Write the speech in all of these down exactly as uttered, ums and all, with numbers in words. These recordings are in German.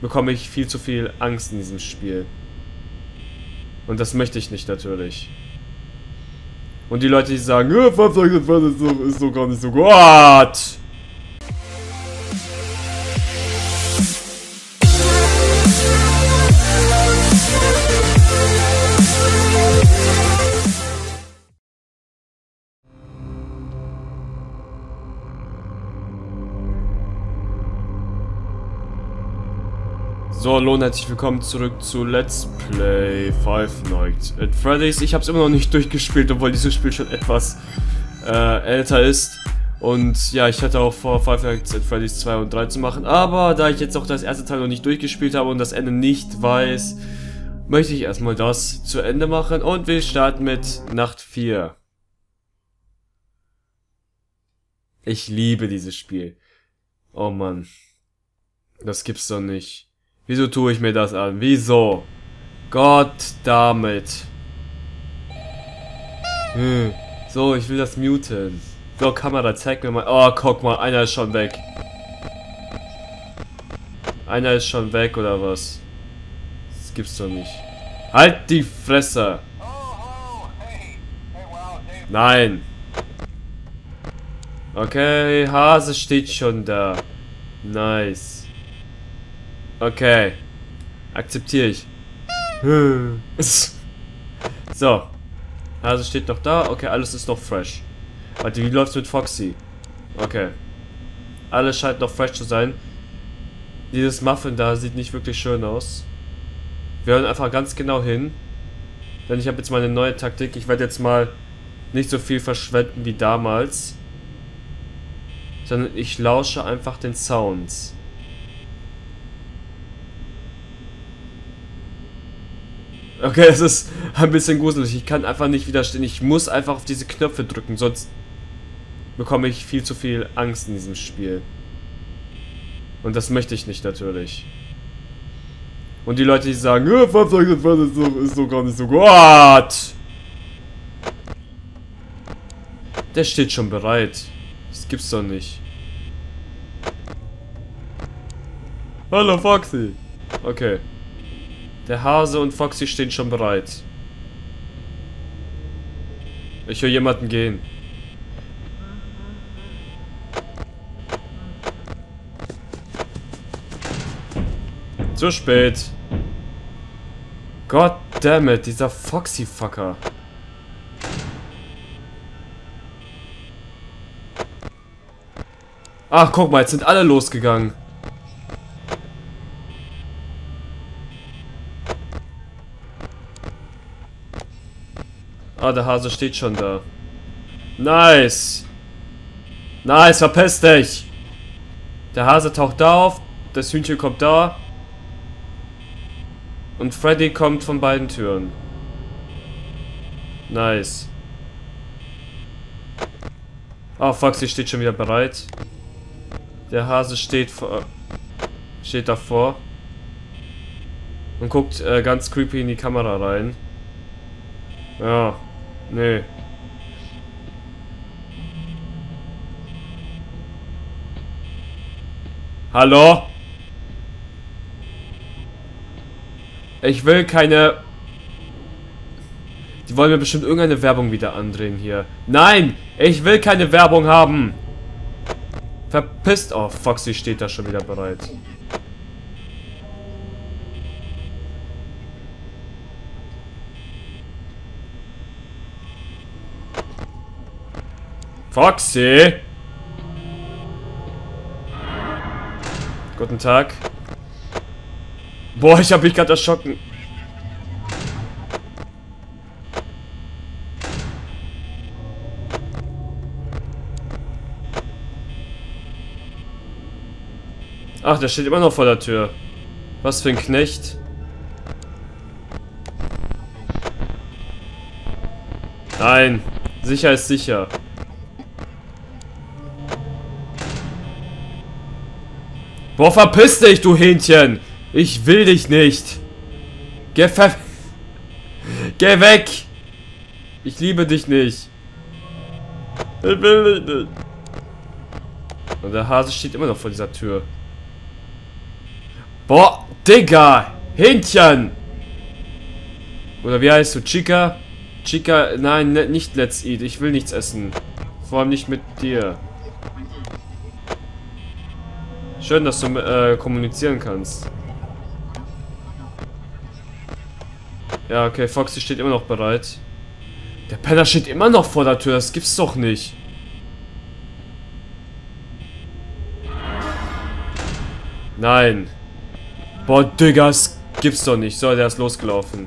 bekomme ich viel zu viel Angst in diesem Spiel. Und das möchte ich nicht natürlich. Und die Leute, die sagen, ja, Five Nights at Freddy's ist, ist doch gar nicht so gut. So, hallo und herzlich willkommen zurück zu Let's Play Five Nights at Freddy's. Ich habe es immer noch nicht durchgespielt, obwohl dieses Spiel schon etwas äh, älter ist. Und ja, ich hatte auch vor, Five Nights at Freddy's zwei und drei zu machen. Aber da ich jetzt auch das erste Teil noch nicht durchgespielt habe und das Ende nicht weiß, möchte ich erstmal das zu Ende machen. Und wir starten mit Nacht vier. Ich liebe dieses Spiel. Oh Mann. Das gibt's doch nicht. Wieso tue ich mir das an? Wieso? Gott damit. Hm. So, ich will das muten. So, Kamera, zeig mir mal. Oh, guck mal, einer ist schon weg. Einer ist schon weg, oder was? Das gibt's doch nicht. Halt die Fresse! Nein! Okay, Hase steht schon da. Nice. Okay. Akzeptiere ich. So. Also steht noch da. Okay, alles ist noch fresh. Warte, wie läuft's mit Foxy? Okay. Alles scheint noch fresh zu sein. Dieses Muffin da sieht nicht wirklich schön aus. Wir hören einfach ganz genau hin. Denn ich habe jetzt mal eine neue Taktik. Ich werde jetzt mal nicht so viel verschwenden wie damals. Sondern ich lausche einfach den Sounds. Okay, es ist ein bisschen gruselig. Ich kann einfach nicht widerstehen. Ich muss einfach auf diese Knöpfe drücken, sonst bekomme ich viel zu viel Angst in diesem Spiel. Und das möchte ich nicht natürlich. Und die Leute, die sagen, ja, Five Nights at Freddy's ist doch gar nicht so gut. Der steht schon bereit. Das gibt's doch nicht. Hallo Foxy. Okay. Der Hase und Foxy stehen schon bereit. Ich höre jemanden gehen. Zu spät. God damn it, dieser Foxy-Fucker. Ach, guck mal, jetzt sind alle losgegangen. Ah, der Hase steht schon da. Nice! Nice, verpiss dich! Der Hase taucht da auf, das Hühnchen kommt da. Und Freddy kommt von beiden Türen. Nice. Ah, Foxy steht schon wieder bereit. Der Hase steht vor, steht davor. Und guckt äh, ganz creepy in die Kamera rein. Ja. Nee. Hallo? Ich will keine... Die wollen mir bestimmt irgendeine Werbung wieder andrehen hier. Nein! Ich will keine Werbung haben! Verpisst... Oh, Foxy steht da schon wieder bereit. Foxy! Guten Tag. Boah, ich hab mich gerade erschrocken. Ach, der steht immer noch vor der Tür. Was für ein Knecht. Nein, sicher ist sicher. Boah, verpiss dich, du Hähnchen! Ich will dich nicht! Geh ver... Geh weg! Ich liebe dich nicht! Ich will dich nicht! Und der Hase steht immer noch vor dieser Tür. Boah, Digga! Hähnchen! Oder wie heißt du? Chica? Chica, nein, nicht Let's Eat. Ich will nichts essen. Vor allem nicht mit dir. Schön, dass du äh, kommunizieren kannst. Ja, okay, Foxy steht immer noch bereit. Der Penner steht immer noch vor der Tür, das gibt's doch nicht. Nein. Boah, Digga, das gibt's doch nicht. So, der ist losgelaufen.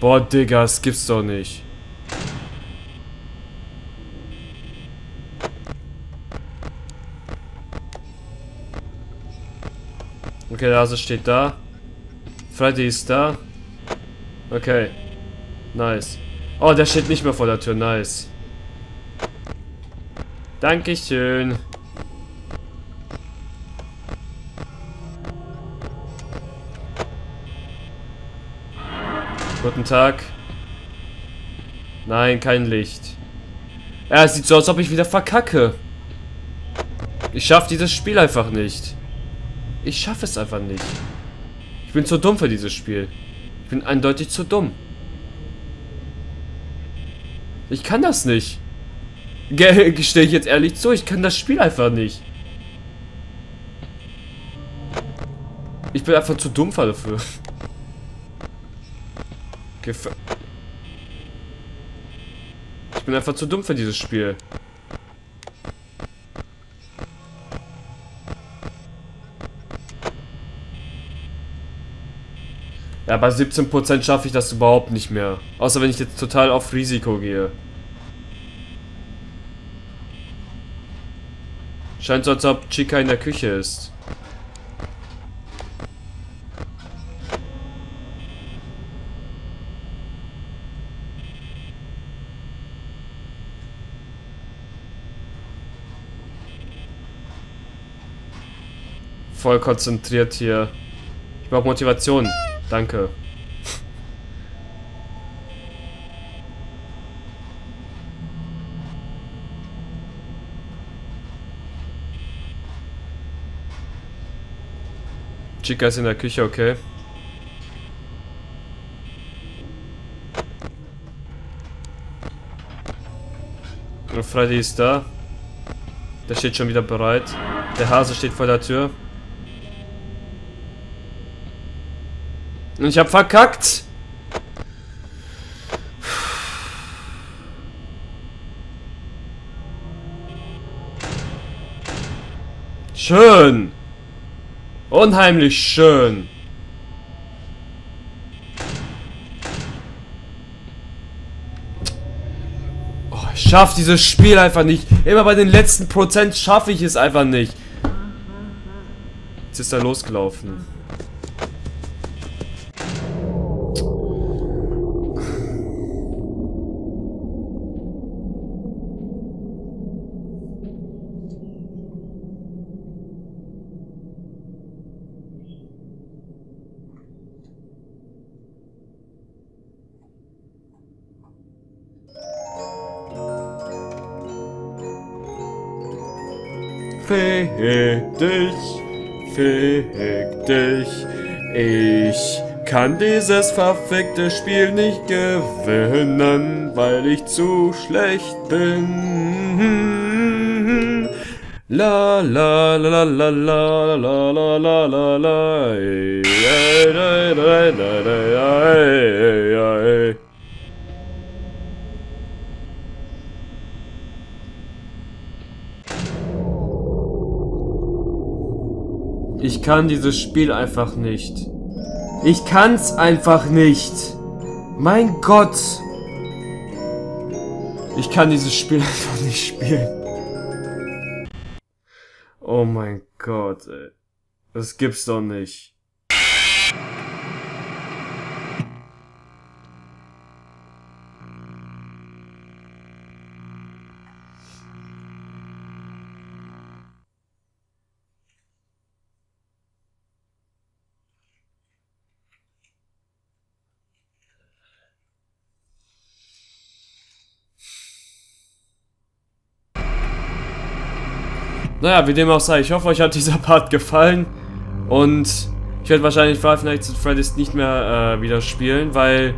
Boah, Digga, das gibt's doch nicht. Okay, der Hase steht da. Freddy ist da. Okay. Nice. Oh, der steht nicht mehr vor der Tür. Nice. Dankeschön. Guten Tag. Nein, kein Licht. Ja, es sieht so aus, als ob ich wieder verkacke. Ich schaffe dieses Spiel einfach nicht. Ich schaffe es einfach nicht. Ich bin zu dumm für dieses Spiel. Ich bin eindeutig zu dumm. Ich kann das nicht. Gestehe ich jetzt ehrlich zu, ich kann das Spiel einfach nicht. Ich bin einfach zu dumm dafür. Ich bin einfach zu dumm für dieses Spiel. Ja, bei siebzehn Prozent schaffe ich das überhaupt nicht mehr. Außer wenn ich jetzt total auf Risiko gehe. Scheint so, als ob Chica in der Küche ist. Voll konzentriert hier. Ich brauche Motivation. Danke. Chica ist in der Küche, okay. Und Freddy ist da. Der steht schon wieder bereit. Der Hase steht vor der Tür. Ich hab verkackt. Schön. Unheimlich schön. Oh, ich schaff dieses Spiel einfach nicht. Immer bei den letzten Prozent schaffe ich es einfach nicht. Jetzt ist er losgelaufen. Fick dich, fick dich, ich kann dieses verfickte Spiel nicht gewinnen, weil ich zu schlecht bin. La la la la la la la la la la. Ich kann dieses Spiel einfach nicht. Ich kann's einfach nicht. Mein Gott. Ich kann dieses Spiel einfach nicht spielen. Oh mein Gott, ey. Das gibt's doch nicht. Naja, wie dem auch sei, ich hoffe, euch hat dieser Part gefallen. Und ich werde wahrscheinlich Five Nights at Freddy's nicht mehr äh, wieder spielen, weil,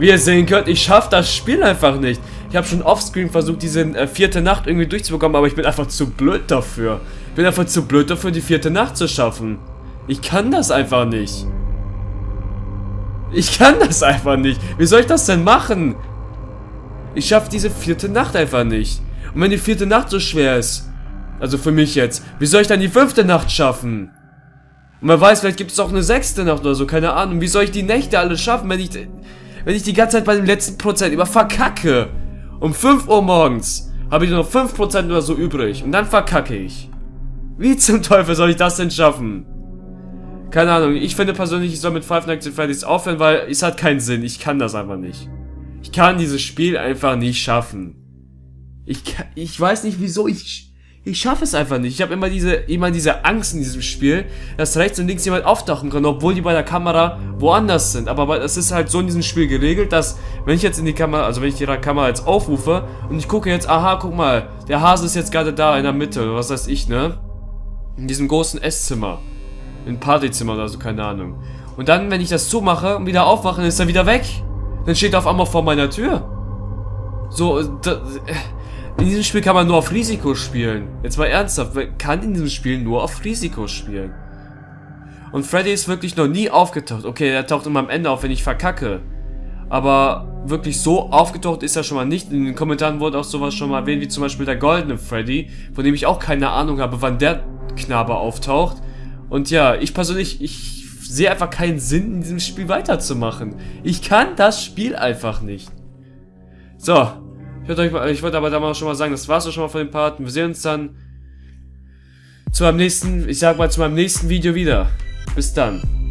wie ihr sehen könnt, ich schaffe das Spiel einfach nicht. Ich habe schon offscreen versucht, diese äh, vierte Nacht irgendwie durchzubekommen, aber ich bin einfach zu blöd dafür. Ich bin einfach zu blöd dafür, die vierte Nacht zu schaffen. Ich kann das einfach nicht. Ich kann das einfach nicht. Wie soll ich das denn machen? Ich schaffe diese vierte Nacht einfach nicht. Und wenn die vierte Nacht so schwer ist, also für mich jetzt, wie soll ich dann die fünfte Nacht schaffen? Und man weiß, vielleicht gibt es auch eine sechste Nacht oder so, keine Ahnung. Wie soll ich die Nächte alle schaffen, wenn ich, wenn ich die ganze Zeit bei dem letzten Prozent immer verkacke? Um fünf Uhr morgens habe ich nur noch fünf Prozent oder so übrig und dann verkacke ich. Wie zum Teufel soll ich das denn schaffen? Keine Ahnung, ich finde persönlich, ich soll mit Five Nights at Freddy's aufhören, weil es hat keinen Sinn. Ich kann das einfach nicht. Ich kann dieses Spiel einfach nicht schaffen. Ich kann, ich weiß nicht wieso, ich ich schaffe es einfach nicht. Ich habe immer diese immer diese Angst in diesem Spiel, dass rechts und links jemand auftauchen kann, obwohl die bei der Kamera woanders sind. Aber es ist halt so in diesem Spiel geregelt, dass wenn ich jetzt in die Kamera, also wenn ich die Kamera jetzt aufrufe und ich gucke jetzt, aha, guck mal, der Hase ist jetzt gerade da in der Mitte, was weiß ich, ne? In diesem großen Esszimmer, in Partyzimmer oder so, keine Ahnung. Und dann, wenn ich das zumache und wieder aufwache, dann ist er wieder weg. Dann steht er auf einmal vor meiner Tür. So, da, in diesem Spiel kann man nur auf Risiko spielen. Jetzt mal ernsthaft, man kann in diesem Spiel nur auf Risiko spielen. Und Freddy ist wirklich noch nie aufgetaucht. Okay, er taucht immer am Ende auf, wenn ich verkacke. Aber wirklich so aufgetaucht ist er schon mal nicht. In den Kommentaren wurde auch sowas schon mal erwähnt, wie zum Beispiel der goldene Freddy, von dem ich auch keine Ahnung habe, wann der Knabe auftaucht. Und ja, ich persönlich, ich sehe einfach keinen Sinn, in diesem Spiel weiterzumachen. Ich kann das Spiel einfach nicht. So, ich wollte, euch mal, ich wollte aber damals schon mal sagen, das war's auch schon mal von dem Part. Wir sehen uns dann zu meinem nächsten, ich sag mal zu meinem nächsten Video wieder. Bis dann.